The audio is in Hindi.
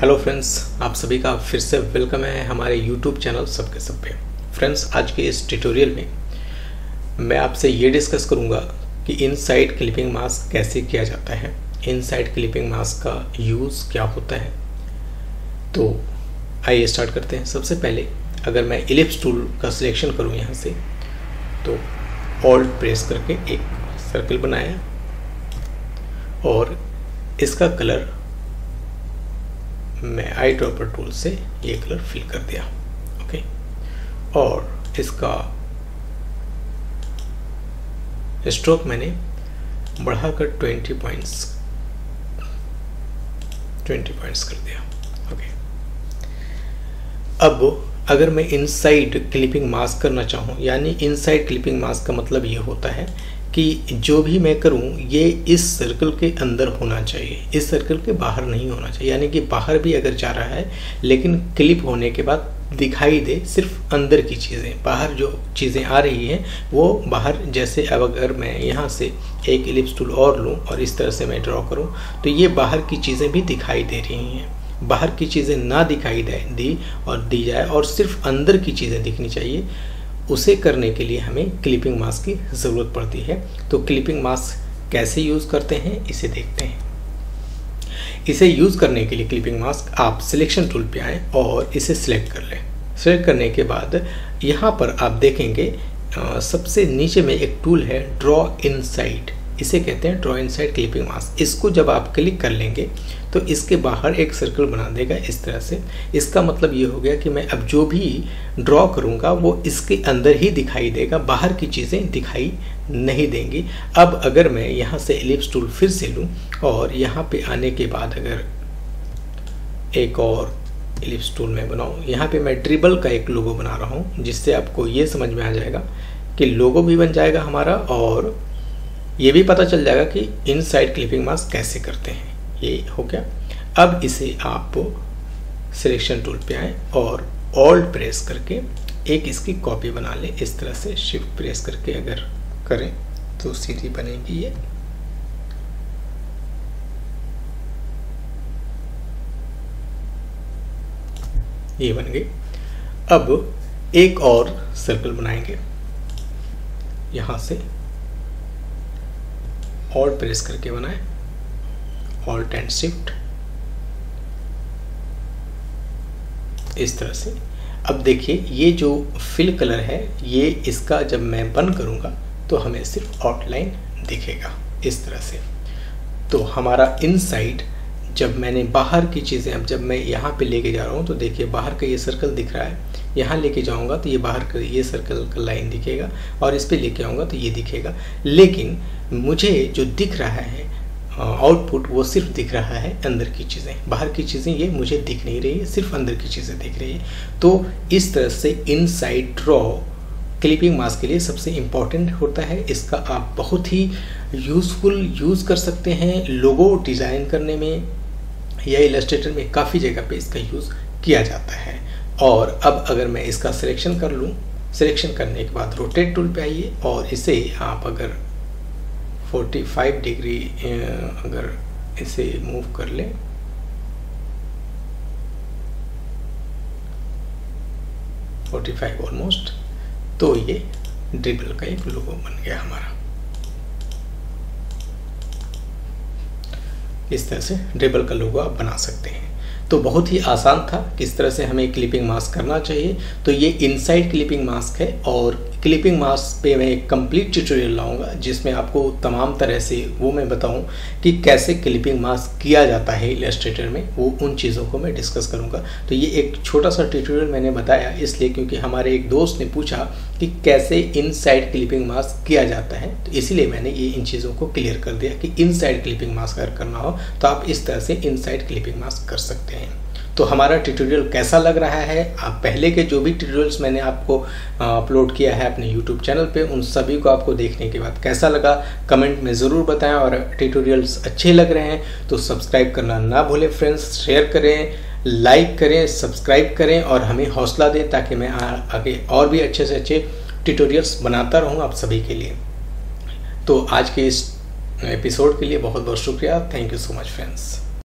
हेलो फ्रेंड्स, आप सभी का फिर से वेलकम है हमारे यूट्यूब चैनल सबके सब पे। फ्रेंड्स, आज के इस ट्यूटोरियल में मैं आपसे ये डिस्कस करूंगा कि इनसाइड क्लिपिंग मास्क कैसे किया जाता है, इनसाइड क्लिपिंग मास्क का यूज़ क्या होता है। तो आइए स्टार्ट करते हैं। सबसे पहले अगर मैं इलिप्स टूल का सिलेक्शन करूँ यहाँ से, तो ऑल्ट प्रेस करके एक सर्कल बनाया और इसका कलर मैं आई ड्रॉपर टूल से ये कलर फिल कर दिया। ओके, और इसका स्ट्रोक मैंने बढ़ाकर 20 पॉइंट्स कर दिया। ओके, अब अगर मैं इनसाइड क्लिपिंग मास्क करना चाहूँ, यानी इनसाइड क्लिपिंग मास्क का मतलब ये होता है कि जो भी मैं करूं ये इस सर्कल के अंदर होना चाहिए, इस सर्कल के बाहर नहीं होना चाहिए। यानी कि बाहर भी अगर जा रहा है लेकिन क्लिप होने के बाद दिखाई दे सिर्फ अंदर की चीज़ें, बाहर जो चीज़ें आ रही हैं वो बाहर। जैसे अब अगर मैं यहाँ से एक इलिप्स टूल और लूँ और इस तरह से मैं ड्रॉ करूँ तो ये बाहर की चीज़ें भी दिखाई दे रही हैं। बाहर की चीज़ें ना दिखाई दी और दी जाए और सिर्फ अंदर की चीज़ें दिखनी चाहिए, उसे करने के लिए हमें क्लिपिंग मास्क की ज़रूरत पड़ती है। तो क्लिपिंग मास्क कैसे यूज़ करते हैं इसे देखते हैं। इसे यूज़ करने के लिए क्लिपिंग मास्क आप सिलेक्शन टूल पे आएँ और इसे सिलेक्ट कर लें। सिलेक्ट करने के बाद यहाँ पर आप देखेंगे सबसे नीचे में एक टूल है ड्रॉ इनसाइड, इसे कहते हैं ड्रॉ इनसाइड क्लिपिंग मास्क। इसको जब आप क्लिक कर लेंगे तो इसके बाहर एक सर्कल बना देगा इस तरह से। इसका मतलब ये हो गया कि मैं अब जो भी ड्रॉ करूँगा वो इसके अंदर ही दिखाई देगा, बाहर की चीज़ें दिखाई नहीं देंगी। अब अगर मैं यहाँ से इलिप्स टूल फिर से लूँ और यहाँ पे आने के बाद अगर एक और इलिप्स टूल में बनाऊँ, यहाँ पर मैं ड्रिबल का एक लोगो बना रहा हूँ, जिससे आपको ये समझ में आ जाएगा कि लोगो भी बन जाएगा हमारा और ये भी पता चल जाएगा कि इनसाइड क्लिपिंग मास्क कैसे करते हैं। ये हो गया। अब इसे आप सिलेक्शन टूल पे आएँ और ऑल्ट प्रेस करके एक इसकी कॉपी बना लें। इस तरह से शिफ्ट प्रेस करके अगर करें तो सीधी बनेगी ये। बन गई। अब एक और सर्कल बनाएंगे, यहाँ से ऑल्ट प्रेस करके बनाएं, ऑल्ट एंड शिफ्ट, इस तरह से। अब देखिए ये जो फिल कलर है ये इसका जब मैं बंद करूँगा तो हमें सिर्फ आउटलाइन दिखेगा इस तरह से। तो हमारा इनसाइड, जब मैंने बाहर की चीज़ें, अब जब मैं यहाँ पे लेके जा रहा हूँ तो देखिए बाहर का ये सर्कल दिख रहा है, यहाँ लेके जाऊँगा तो ये बाहर का ये सर्कल का लाइन दिखेगा और इस पे लेके आऊँगा तो ये दिखेगा। लेकिन मुझे जो दिख रहा है आउटपुट वो सिर्फ दिख रहा है अंदर की चीज़ें, बाहर की चीज़ें ये मुझे दिख नहीं रही है, सिर्फ अंदर की चीज़ें दिख रही है। तो इस तरह से इनसाइड ड्रॉ क्लिपिंग मास्क के लिए सबसे इम्पॉर्टेंट होता है। इसका आप बहुत ही यूज़फुल यूज़ कर सकते हैं, लोगो डिज़ाइन करने में या इलस्ट्रेटर में काफ़ी जगह पे इसका यूज़ किया जाता है। और अब अगर मैं इसका सिलेक्शन कर लूँ, सिलेक्शन करने के बाद रोटेट टूल पे आइए और इसे आप अगर 45 डिग्री अगर इसे मूव कर लें, ऑलमोस्ट, तो ये ड्रिबल का एक लोगो बन गया हमारा। इस तरह से ड्रिबल का लोगो आप बना सकते हैं। तो बहुत ही आसान था किस तरह से हमें क्लिपिंग मास्क करना चाहिए। तो ये इनसाइड क्लिपिंग मास्क है और क्लिपिंग मास्क पे मैं एक कंप्लीट ट्यूटोरियल लाऊंगा जिसमें आपको तमाम तरह से वो मैं बताऊं कि कैसे क्लिपिंग मास्क किया जाता है इलस्ट्रेटर में, वो उन चीज़ों को मैं डिस्कस करूंगा। तो ये एक छोटा सा ट्यूटोरियल मैंने बताया इसलिए क्योंकि हमारे एक दोस्त ने पूछा कि कैसे इनसाइड क्लिपिंग मास्क किया जाता है, तो इसीलिए मैंने ये इन चीज़ों को क्लियर कर दिया कि इनसाइड क्लिपिंग मास्क अगर करना हो तो आप इस तरह से इनसाइड क्लिपिंग मास्क कर सकते हैं। तो हमारा ट्यूटोरियल कैसा लग रहा है? आप पहले के जो भी ट्यूटोरियल्स मैंने आपको अपलोड किया है अपने YouTube चैनल पे, उन सभी को आपको देखने के बाद कैसा लगा कमेंट में ज़रूर बताएं। और ट्यूटोरियल्स अच्छे लग रहे हैं तो सब्सक्राइब करना ना भूलें फ्रेंड्स, शेयर करें, लाइक करें, सब्सक्राइब करें और हमें हौसला दें ताकि मैं आगे और भी अच्छे से अच्छे ट्यूटोरियल्स बनाता रहूँ आप सभी के लिए। तो आज के इस एपिसोड के लिए बहुत बहुत शुक्रिया। Thank you so much friends.